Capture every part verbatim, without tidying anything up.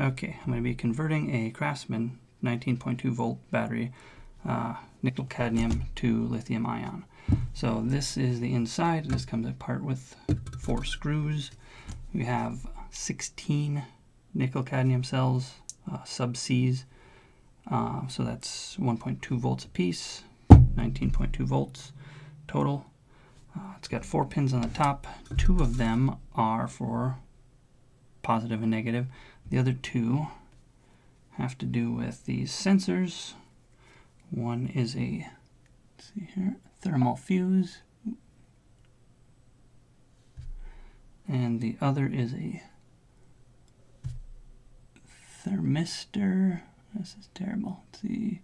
Okay, I'm going to be converting a Craftsman nineteen point two volt battery, uh, nickel cadmium, to lithium ion. So this is the inside. This comes apart with four screws. We have sixteen nickel cadmium cells, uh, sub-Cs. Uh, so that's one point two volts a piece, nineteen point two volts total. Uh, it's got four pins on the top. Two of them are for positive and negative. The other two have to do with these sensors. One is a, let's see here, thermal fuse, and the other is a thermistor. This is terrible. Let's see.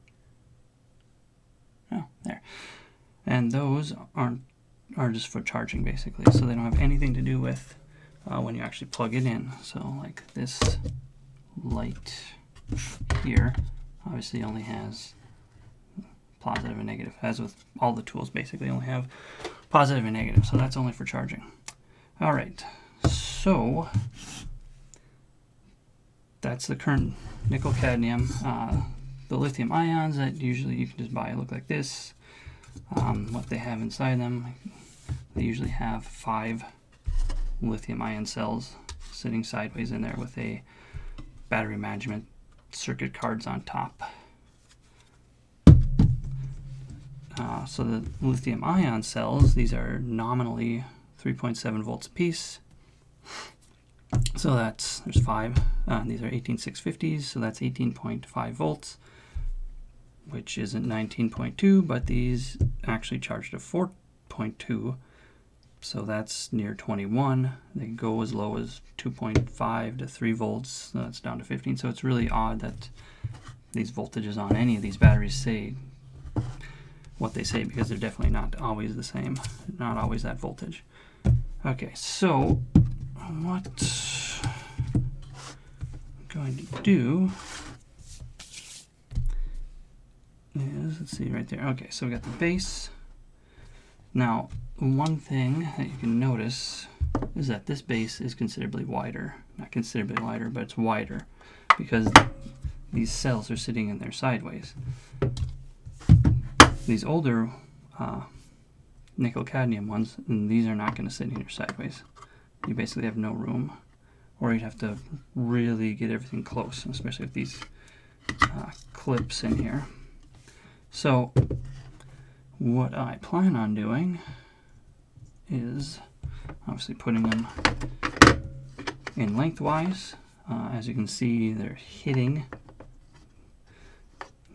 Oh, there. And those aren't are just for charging, basically. So they don't have anything to do with uh, when you actually plug it in. So like this light here obviously only has positive and negative, as with all the tools basically only have positive and negative, so that's only for charging. All right, so that's the current nickel cadmium. Uh, the lithium ions that usually you can just buy look like this. Um, what they have inside them, they usually have five lithium ion cells sitting sideways in there with a battery management circuit cards on top. Uh, so the lithium ion cells, these are nominally three point seven volts a piece. So that's, there's five, uh, these are eighteen six fifties, so that's eighteen point five volts, which isn't nineteen point two, but these actually charge to four point two, so that's near twenty-one. They go as low as two point five to three volts, so that's down to fifteen, so it's really odd that these voltages on any of these batteries say what they say, because they're definitely not always the same, not always that voltage. Okay, so what I'm going to do is, let's see right there. Okay, so we got the base. Now, one thing that you can notice is that this base is considerably wider. Not considerably wider, but it's wider because these cells are sitting in there sideways. These older uh, nickel cadmium ones, and these are not going to sit in here sideways. You basically have no room, or you'd have to really get everything close, especially with these uh, clips in here. So what I plan on doing is obviously putting them in lengthwise. Uh, as you can see, they're hitting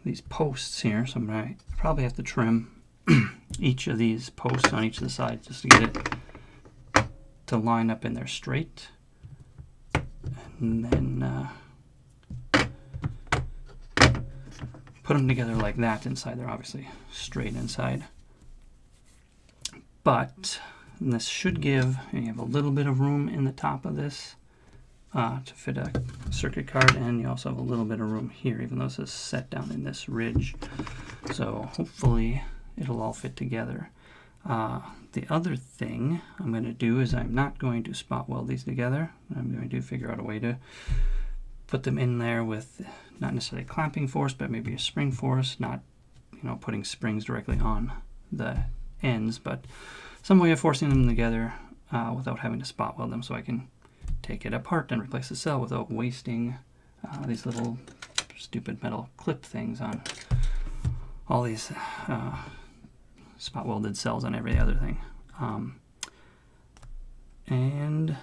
these posts here, so I'm gonna probably have to trim each of these posts on each of the sides just to get it to line up in there straight, and then uh, put them together like that inside. They're obviously straight inside, but this should give, and you have a little bit of room in the top of this Uh, to fit a circuit card, and you also have a little bit of room here, even though this is set down in this ridge. So hopefully it'll all fit together. Uh, the other thing I'm going to do is I'm not going to spot weld these together. I'm going to figure out a way to put them in there with not necessarily clamping force, but maybe a spring force, not, you know, putting springs directly on the ends, but some way of forcing them together uh, without having to spot weld them, so I can take it apart and replace the cell without wasting uh, these little stupid metal clip things on all these uh, spot welded cells and every other thing. Um, and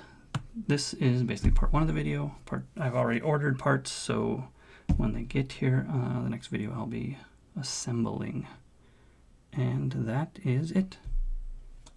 this is basically part one of the video. Part I've already ordered parts, so when they get here, uh, the next video I'll be assembling. And that is it.